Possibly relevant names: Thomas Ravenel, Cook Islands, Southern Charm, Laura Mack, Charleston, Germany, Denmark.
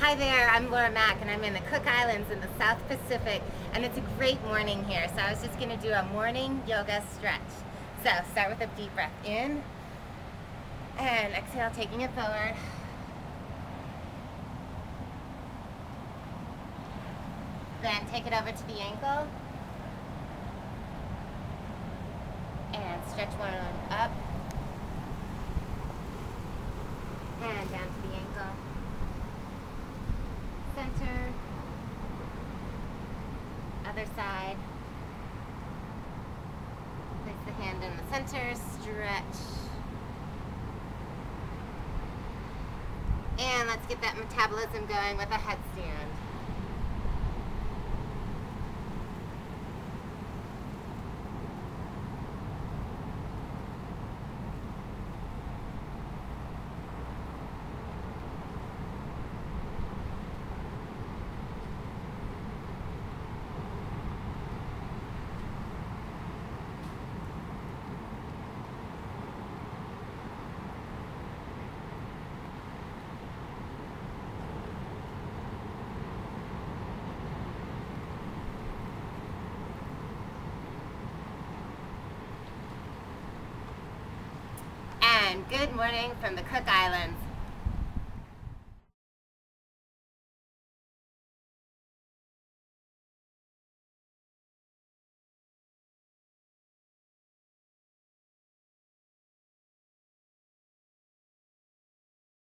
Hi there, I'm Laura Mack and I'm in the Cook Islands in the South Pacific, and it's a great morning here. So I was just going to do a morning yoga stretch. So start with a deep breath in and exhale, taking it forward. Then take it over to the ankle and stretch one arm up and down to the ankle. Center, other side, place the hand in the center, stretch, and let's get that metabolism going with a headstand. Good morning from the Cook Islands.